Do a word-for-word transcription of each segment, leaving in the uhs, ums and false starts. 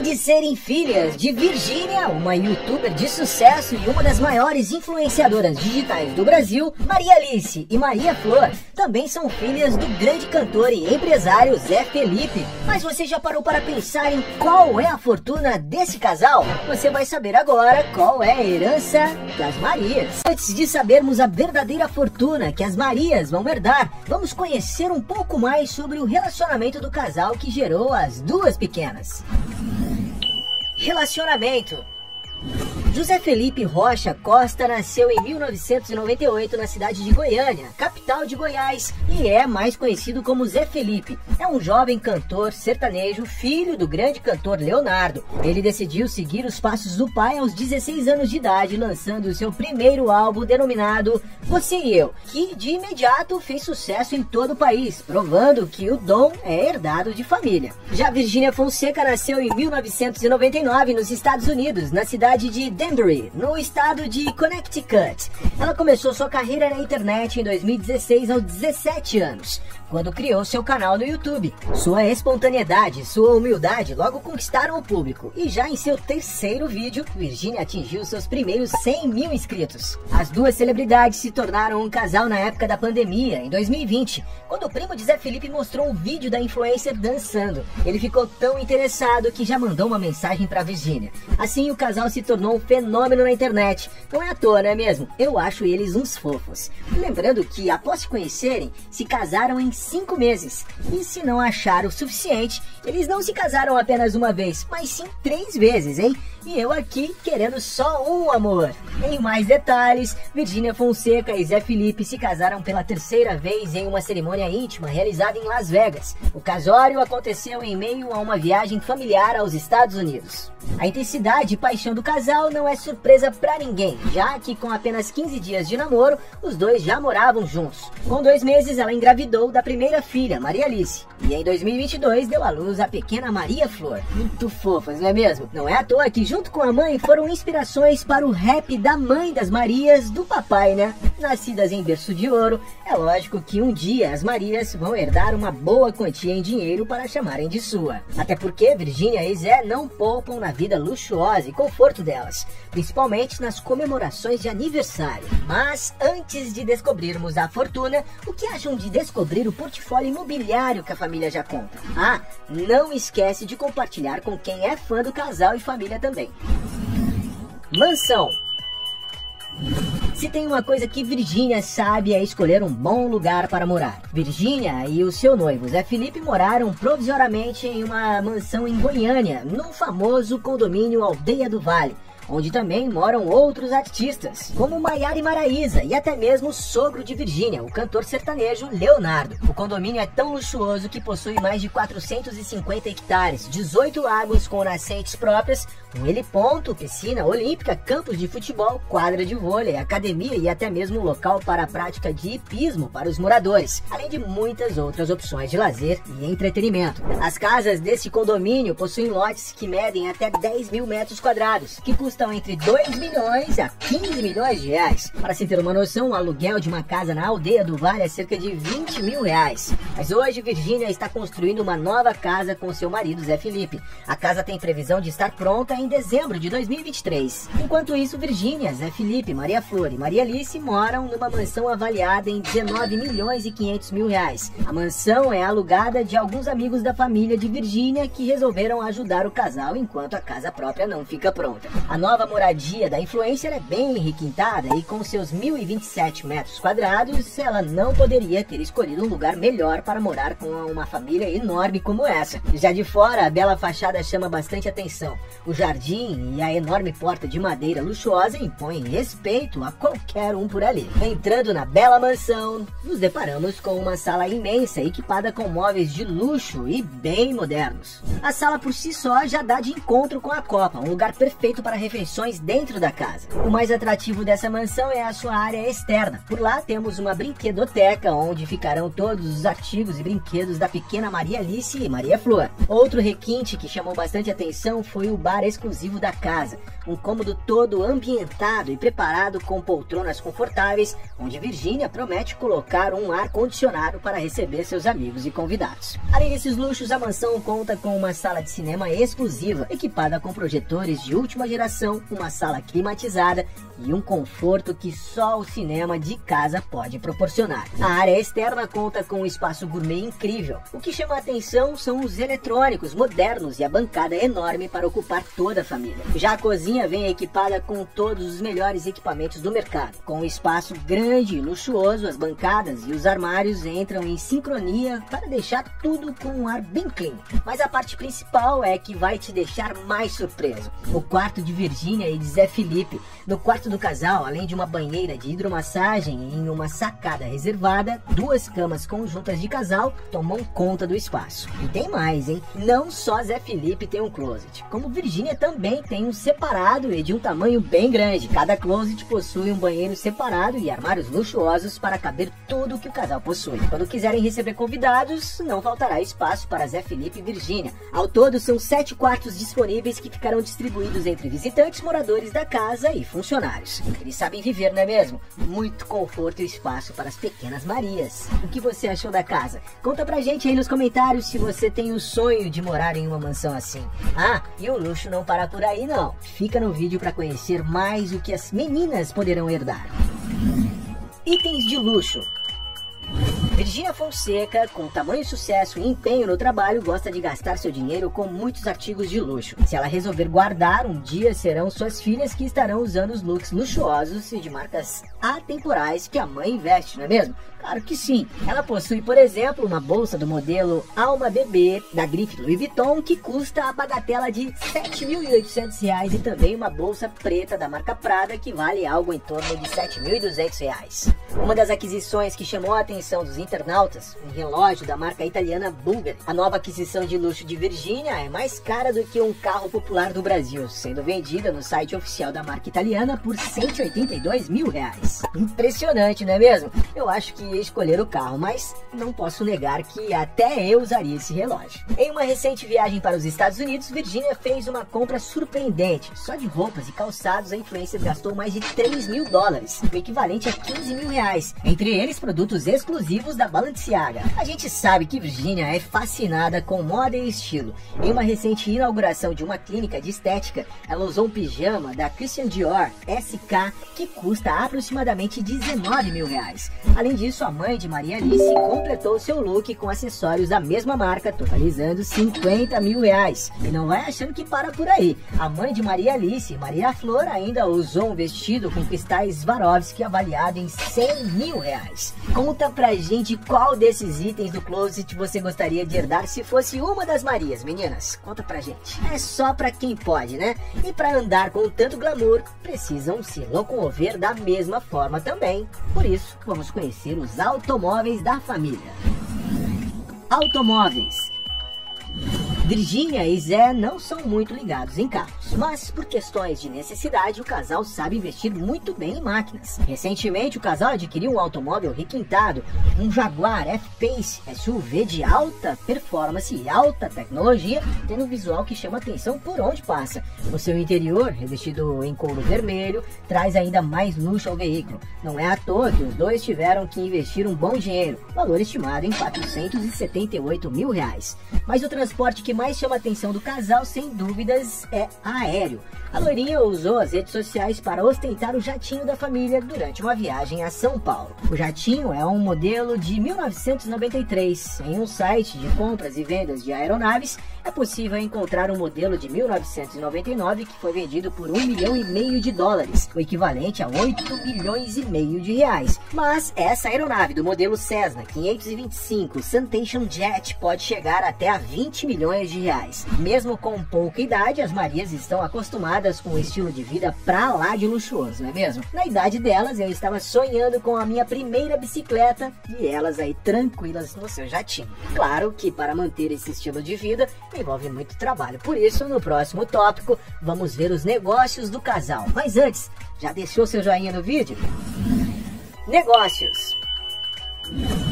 Além de serem filhas de Virgínia, uma youtuber de sucesso e uma das maiores influenciadoras digitais do Brasil, Maria Alice e Maria Flor também são filhas do grande cantor e empresário Zé Felipe. Mas você já parou para pensar em qual é a fortuna desse casal? Você vai saber agora qual é a herança das Marias. Antes de sabermos a verdadeira fortuna que as Marias vão herdar, vamos conhecer um pouco mais sobre o relacionamento do casal que gerou as duas pequenas. Relacionamento. José Felipe Rocha Costa nasceu em mil novecentos e noventa e oito na cidade de Goiânia, capital de Goiás, e é mais conhecido como Zé Felipe. É um jovem cantor sertanejo, filho do grande cantor Leonardo. Ele decidiu seguir os passos do pai aos dezesseis anos de idade, lançando seu primeiro álbum denominado Você e Eu, que de imediato fez sucesso em todo o país, provando que o dom é herdado de família. Já Virgínia Fonseca nasceu em mil novecentos e noventa e nove nos Estados Unidos, na cidade de Denver, no estado de Connecticut. Ela começou sua carreira na internet em dois mil e dezesseis aos dezessete anos, quando criou seu canal no YouTube. Sua espontaneidade e sua humildade logo conquistaram o público, e já em seu terceiro vídeo, Virgínia atingiu seus primeiros cem mil inscritos. As duas celebridades se tornaram um casal na época da pandemia, em dois mil e vinte, quando o primo de Zé Felipe mostrou um vídeo da influencer dançando. Ele ficou tão interessado que já mandou uma mensagem para Virgínia. Assim, o casal se tornou um fenômeno na internet. Não é à toa, não é mesmo? Eu acho eles uns fofos. Lembrando que, após se conhecerem, se casaram em cinco meses. E se não acharam o suficiente, eles não se casaram apenas uma vez, mas sim três vezes, hein? E eu aqui querendo só um amor. Em mais detalhes, Virgínia Fonseca e Zé Felipe se casaram pela terceira vez em uma cerimônia íntima realizada em Las Vegas. O casório aconteceu em meio a uma viagem familiar aos Estados Unidos. A intensidade e paixão do casal não é surpresa pra ninguém, já que com apenas quinze dias de namoro, os dois já moravam juntos. Com dois meses, ela engravidou da primeira filha, Maria Alice, e em dois mil e vinte e dois deu à luz a pequena Maria Flor. Muito fofas, não é mesmo? Não é à toa que, junto com a mãe, foram inspirações para o rap da mãe das Marias, do papai, né? Nascidas em berço de ouro, é lógico que um dia as Marias vão herdar uma boa quantia em dinheiro para chamarem de sua. Até porque Virgínia e Zé não poupam na vida luxuosa e conforto delas, principalmente nas comemorações de aniversário. Mas antes de descobrirmos a fortuna, o que acham de descobrir o portfólio imobiliário que a família já conta? Ah, não esquece de compartilhar com quem é fã do casal e família também. Mansão. Se tem uma coisa que Virgínia sabe é escolher um bom lugar para morar. Virgínia e o seu noivo Zé Felipe moraram provisoriamente em uma mansão em Goiânia, no famoso condomínio Aldeia do Vale, onde também moram outros artistas, como Maiara e Maraisa, e até mesmo o sogro de Virgínia, o cantor sertanejo Leonardo. O condomínio é tão luxuoso que possui mais de quatrocentos e cinquenta hectares, dezoito lagos com nascentes próprias, um heliponto, piscina olímpica, campos de futebol, quadra de vôlei, academia e até mesmo um local para a prática de hipismo para os moradores, além de muitas outras opções de lazer e entretenimento. As casas desse condomínio possuem lotes que medem até dez mil metros quadrados, que custam estão entre dois milhões a quinze milhões de reais. Para se ter uma noção, o aluguel de uma casa na Aldeia do Vale é cerca de vinte mil reais. Mas hoje, Virgínia está construindo uma nova casa com seu marido, Zé Felipe. A casa tem previsão de estar pronta em dezembro de dois mil e vinte e três. Enquanto isso, Virgínia, Zé Felipe, Maria Flor e Maria Alice moram numa mansão avaliada em dezenove milhões e quinhentos mil reais. A mansão é alugada de alguns amigos da família de Virgínia que resolveram ajudar o casal enquanto a casa própria não fica pronta. A A nova moradia da influencer é bem requintada e com seus mil e vinte e sete metros quadrados, ela não poderia ter escolhido um lugar melhor para morar com uma família enorme como essa. Já de fora, a bela fachada chama bastante atenção. O jardim e a enorme porta de madeira luxuosa impõem respeito a qualquer um por ali. Entrando na bela mansão, nos deparamos com uma sala imensa equipada com móveis de luxo e bem modernos. A sala por si só já dá de encontro com a copa, um lugar perfeito para refletir refeições dentro da casa. O mais atrativo dessa mansão é a sua área externa. Por lá temos uma brinquedoteca, onde ficarão todos os artigos e brinquedos da pequena Maria Alice e Maria Flor. Outro requinte que chamou bastante atenção foi o bar exclusivo da casa, um cômodo todo ambientado e preparado com poltronas confortáveis, onde Virgínia promete colocar um ar-condicionado para receber seus amigos e convidados. Além desses luxos, a mansão conta com uma sala de cinema exclusiva, equipada com projetores de última geração, uma sala climatizada e um conforto que só o cinema de casa pode proporcionar. A área externa conta com um espaço gourmet incrível. O que chama a atenção são os eletrônicos modernos e a bancada enorme para ocupar toda a família. Já a cozinha vem equipada com todos os melhores equipamentos do mercado. Com um espaço grande e luxuoso, as bancadas e os armários entram em sincronia para deixar tudo com um ar bem clean. Mas a parte principal é que vai te deixar mais surpreso. O quarto de Virgínia e de Zé Felipe. No quarto do casal, além de uma banheira de hidromassagem em uma sacada reservada, duas camas conjuntas de casal tomam conta do espaço. E tem mais, hein? Não só Zé Felipe tem um closet, como Virgínia também tem um separado e de um tamanho bem grande. Cada closet possui um banheiro separado e armários luxuosos para caber tudo que o casal possui. Quando quiserem receber convidados, não faltará espaço para Zé Felipe e Virgínia. Ao todo, são sete quartos disponíveis que ficarão distribuídos entre visitantes, moradores da casa e funcionários. Eles sabem viver, não é mesmo? Muito conforto e espaço para as pequenas Marias. O que você achou da casa? Conta pra gente aí nos comentários se você tem o sonho de morar em uma mansão assim. Ah, e o luxo não para por aí não. Fica no vídeo para conhecer mais o que as meninas poderão herdar. Itens de luxo. Virgínia Fonseca, com tamanho sucesso e empenho no trabalho, gosta de gastar seu dinheiro com muitos artigos de luxo. Se ela resolver guardar, um dia serão suas filhas que estarão usando os looks luxuosos e de marcas atemporais que a mãe investe, não é mesmo? Claro que sim. Ela possui, por exemplo, uma bolsa do modelo Alma Bebê, da grife Louis Vuitton, que custa a bagatela de sete mil e oitocentos reais, e também uma bolsa preta da marca Prada, que vale algo em torno de sete mil e duzentos reais. Uma das aquisições que chamou a atenção dos internautas, um relógio da marca italiana Bulgari. A nova aquisição de luxo de Virgínia é mais cara do que um carro popular do Brasil, sendo vendida no site oficial da marca italiana por cento e oitenta e dois mil reais. Impressionante, não é mesmo? Eu acho que ia escolher o carro, mas não posso negar que até eu usaria esse relógio. Em uma recente viagem para os Estados Unidos, Virgínia fez uma compra surpreendente. Só de roupas e calçados, a influencer gastou mais de três mil dólares, o equivalente a quinze mil reais, entre eles produtos exclusivos da Balenciaga. A gente sabe que Virgínia é fascinada com moda e estilo. Em uma recente inauguração de uma clínica de estética, ela usou um pijama da Christian Dior S K que custa aproximadamente dezenove mil reais. Além disso, a mãe de Maria Alice completou seu look com acessórios da mesma marca, totalizando cinquenta mil reais. E não vai achando que para por aí. A mãe de Maria Alice, Maria Flor, ainda usou um vestido com cristais Swarovski avaliado em cem mil reais. Conta pra gente de qual desses itens do closet você gostaria de herdar se fosse uma das Marias, meninas? Conta pra gente. É só pra quem pode, né? E pra andar com tanto glamour, precisam se locomover da mesma forma também. Por isso, vamos conhecer os automóveis da família. Automóveis. Virgínia e Zé não são muito ligados em carros, mas por questões de necessidade o casal sabe investir muito bem em máquinas. Recentemente o casal adquiriu um automóvel requintado, um Jaguar F-Pace, S U V de alta performance e alta tecnologia, tendo um visual que chama atenção por onde passa. O seu interior, revestido em couro vermelho, traz ainda mais luxo ao veículo. Não é à toa que os dois tiveram que investir um bom dinheiro, valor estimado em quatrocentos e setenta e oito mil reais. Mas o transporte que O que mais chama a atenção do casal, sem dúvidas, é aéreo. A loirinha usou as redes sociais para ostentar o jatinho da família durante uma viagem a São Paulo. O jatinho é um modelo de mil novecentos e noventa e três. Em um site de compras e vendas de aeronaves, é possível encontrar um modelo de mil novecentos e noventa e nove que foi vendido por um milhão e meio de dólares, o equivalente a oito milhões e meio de reais. Mas essa aeronave do modelo Cessna quinhentos e vinte e cinco Citation Jet pode chegar até a vinte milhões de reais. Mesmo com pouca idade, as Marias estão acostumadas com um estilo de vida pra lá de luxuoso, não é mesmo? Na idade delas, eu estava sonhando com a minha primeira bicicleta e elas aí tranquilas no seu jatinho. Claro que para manter esse estilo de vida, envolve muito trabalho. Por isso, no próximo tópico, vamos ver os negócios do casal. Mas antes, já deixou seu joinha no vídeo? Negócios.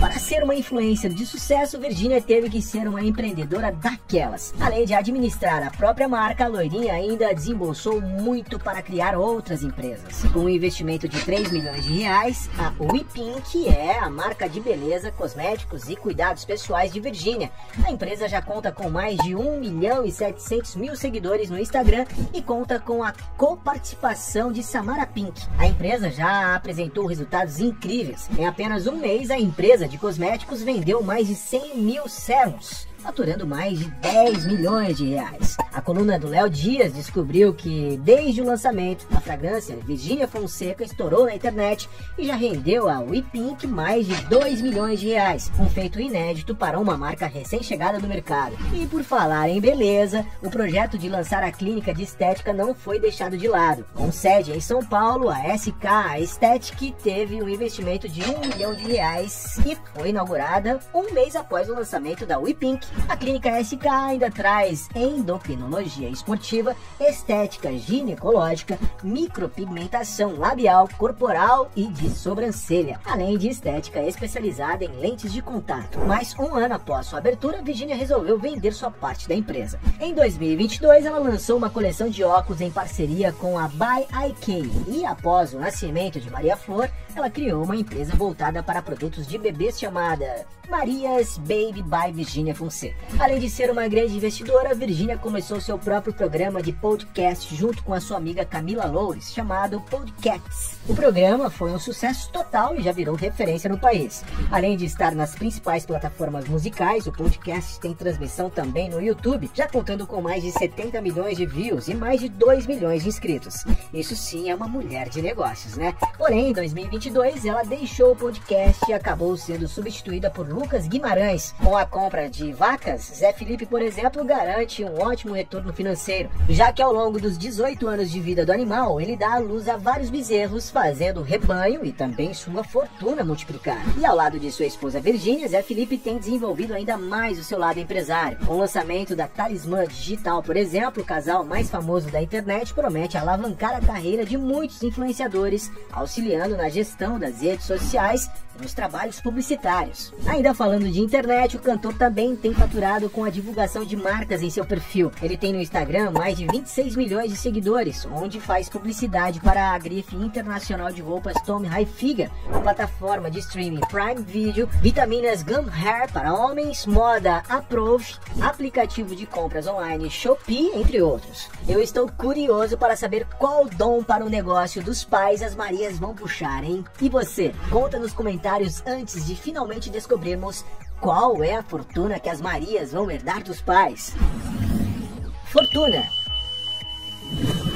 Para ser uma influencer de sucesso, Virgínia teve que ser uma empreendedora daquelas. Além de administrar a própria marca, a loirinha ainda desembolsou muito para criar outras empresas. Com um investimento de três milhões de reais, a We Pink é a marca de beleza, cosméticos e cuidados pessoais de Virgínia. A empresa já conta com mais de um milhão e setecentos mil seguidores no Instagram e conta com a coparticipação de Samara Pink. A empresa já apresentou resultados incríveis. Em apenas um mês, a empresa de cosméticos vendeu mais de cem mil sérums, faturando mais de dez milhões de reais. A coluna do Léo Dias descobriu que, desde o lançamento, a fragrância Virgínia Fonseca estourou na internet e já rendeu a We Pink mais de dois milhões de reais, um feito inédito para uma marca recém-chegada no mercado. E por falar em beleza, o projeto de lançar a clínica de estética não foi deixado de lado. Com sede em São Paulo, a S K Estética teve um investimento de um milhão de reais e foi inaugurada um mês após o lançamento da We Pink. A clínica S K ainda traz endocrinologia esportiva, estética ginecológica, micropigmentação labial, corporal e de sobrancelha, além de estética especializada em lentes de contato. Mas um ano após sua abertura, Virgínia resolveu vender sua parte da empresa. Em dois mil e vinte e dois, ela lançou uma coleção de óculos em parceria com a By I K e, após o nascimento de Maria Flor, ela criou uma empresa voltada para produtos de bebês chamada Maria's Baby by Virginia Fonseca. Além de ser uma grande investidora, Virgínia começou seu próprio programa de podcast junto com a sua amiga Camila Loures, chamado Podcasts. O programa foi um sucesso total e já virou referência no país. Além de estar nas principais plataformas musicais, o podcast tem transmissão também no YouTube, já contando com mais de setenta milhões de views e mais de dois milhões de inscritos. Isso sim é uma mulher de negócios, né? Porém, em dois mil e vinte e dois, ela deixou o podcast e acabou sendo substituída por Lucas Guimarães. Com a compra de vacas, Zé Felipe, por exemplo, garante um ótimo retorno financeiro, já que ao longo dos dezoito anos de vida do animal, ele dá à luz a vários bezerros, fazendo o rebanho e também sua fortuna multiplicar. E ao lado de sua esposa Virgínia, Zé Felipe tem desenvolvido ainda mais o seu lado empresário. Com o lançamento da Talismã Digital, por exemplo, o casal mais famoso da internet promete alavancar a carreira de muitos influenciadores, auxiliando na gestão das redes sociais e nos trabalhos publicitários. Ainda falando de internet, o cantor também tem faturado com a divulgação de marcas em seu perfil. Ele tem no Instagram mais de vinte e seis milhões de seguidores, onde faz publicidade para a grife internacional de roupas Tommy Hilfiger, a plataforma de streaming Prime Video, vitaminas Gum Hair para homens, moda Aprove, aplicativo de compras online Shopee, entre outros. Eu estou curioso para saber qual dom para o negócio dos pais as Marias vão puxar, hein? E você? Conta nos comentários antes de finalmente descobrirmos qual é a fortuna que as Marias vão herdar dos pais. Fortuna.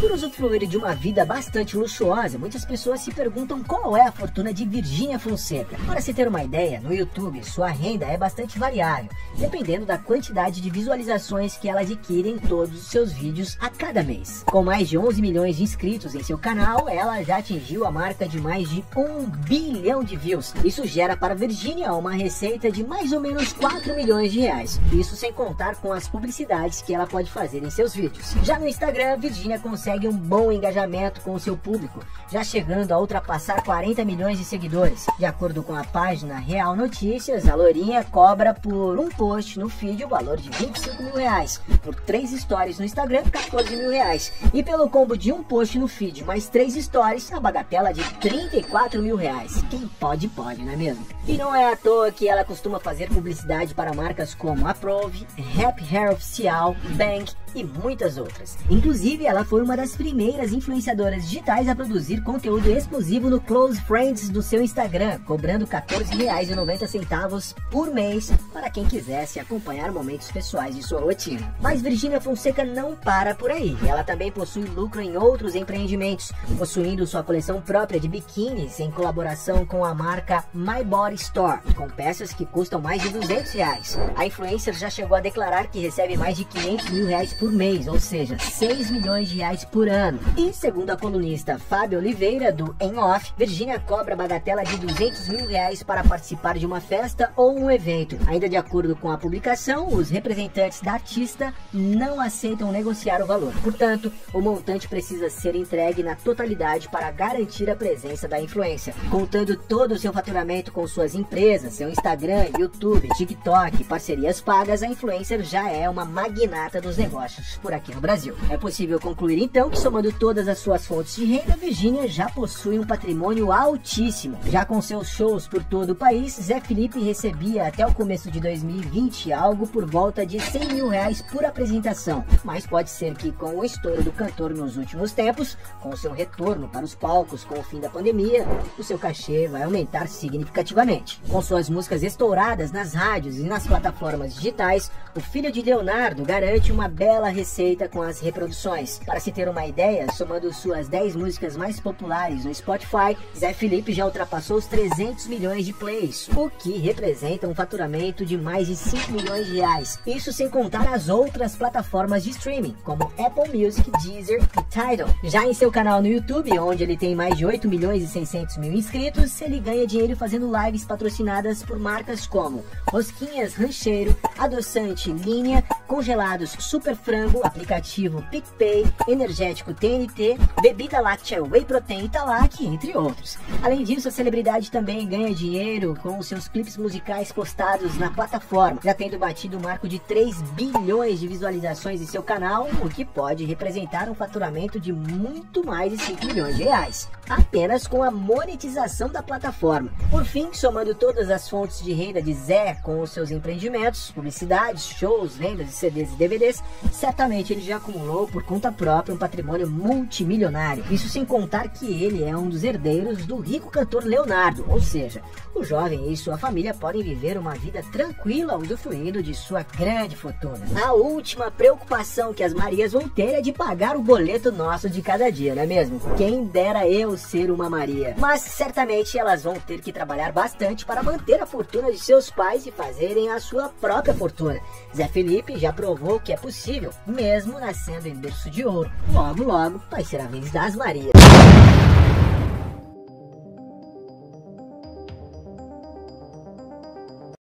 Por usufruir de uma vida bastante luxuosa, muitas pessoas se perguntam qual é a fortuna de Virgínia Fonseca. Para se ter uma ideia, no YouTube sua renda é bastante variável, dependendo da quantidade de visualizações que ela adquire em todos os seus vídeos a cada mês. Com mais de onze milhões de inscritos em seu canal, ela já atingiu a marca de mais de um bilhão de views. Isso gera para Virgínia uma receita de mais ou menos quatro milhões de reais, isso sem contar com as publicidades que ela pode fazer em seus vídeos. Já no Instagram, Virgínia consegue um bom engajamento com o seu público, já chegando a ultrapassar quarenta milhões de seguidores. De acordo com a página Real Notícias, a lourinha cobra por um post no feed o valor de vinte e cinco mil reais, por três stories no Instagram, quatorze mil reais, e pelo combo de um post no feed mais três stories, a bagatela de trinta e quatro mil reais. Quem pode, pode, não é mesmo? E não é à toa que ela costuma fazer publicidade para marcas como Aprove, Happy Hair Oficial, Bang e muitas outras. Inclusive, ela foi uma das das primeiras influenciadoras digitais a produzir conteúdo exclusivo no Close Friends do seu Instagram, cobrando quatorze reais e noventa centavos por mês para quem quisesse acompanhar momentos pessoais de sua rotina. Mas Virgínia Fonseca não para por aí. Ela também possui lucro em outros empreendimentos, possuindo sua coleção própria de biquínis em colaboração com a marca My Body Store, com peças que custam mais de duzentos reais. A influencer já chegou a declarar que recebe mais de quinhentos mil reais por mês, ou seja, seis milhões de reais reais por ano. E, segundo a colunista Fábio Oliveira, do Em Off, Virgínia cobra bagatela de duzentos mil reais para participar de uma festa ou um evento. Ainda de acordo com a publicação, os representantes da artista não aceitam negociar o valor. Portanto, o montante precisa ser entregue na totalidade para garantir a presença da influência. Contando todo o seu faturamento com suas empresas, seu Instagram, YouTube, TikTok e parcerias pagas, a influencer já é uma magnata dos negócios por aqui no Brasil. É possível concluir então que, somando todas as suas fontes de renda, Virgínia já possui um patrimônio altíssimo. Já com seus shows por todo o país, Zé Felipe recebia até o começo de dois mil e vinte algo por volta de cem mil reais por apresentação. Mas pode ser que, com o estouro do cantor nos últimos tempos, com seu retorno para os palcos com o fim da pandemia, o seu cachê vai aumentar significativamente. Com suas músicas estouradas nas rádios e nas plataformas digitais, o filho de Leonardo garante uma bela receita com as reproduções. Para se ter uma ideia, somando suas dez músicas mais populares no Spotify, Zé Felipe já ultrapassou os trezentos milhões de plays, o que representa um faturamento de mais de cinco milhões de reais. Isso sem contar as outras plataformas de streaming, como Apple Music, Deezer e Tidal. Já em seu canal no YouTube, onde ele tem mais de oito milhões e seiscentos mil inscritos, ele ganha dinheiro fazendo lives patrocinadas por marcas como Rosquinhas Rancheiro, Adoçante Linha, Congelados Super Frango, aplicativo PicPay, Energético T N T, Bebida Láctea Whey Protein Italac, entre outros. Além disso, a celebridade também ganha dinheiro com seus clipes musicais postados na plataforma, já tendo batido o marco de três bilhões de visualizações em seu canal, o que pode representar um faturamento de muito mais de cinco milhões de reais, apenas com a monetização da plataforma. Por fim, somando todas as fontes de renda de Zé com os seus empreendimentos, publicidades, shows, vendas de C Ds e D V Ds, certamente ele já acumulou por conta própria um patrimônio multimilionário. Isso sem contar que ele é um dos herdeiros do rico cantor Leonardo, ou seja, o jovem e sua família podem viver uma vida tranquila usufruindo de sua grande fortuna. A última preocupação que as Marias vão ter é de pagar o boleto nosso de cada dia, não é mesmo? Quem dera eu ser uma Maria. Mas certamente elas vão ter que trabalhar bastante para manter a fortuna de seus pais e fazerem a sua própria fortuna. Zé Felipe já provou que é possível, mesmo nascendo em berço de ouro. Logo, logo, vai ser a vez das Marias.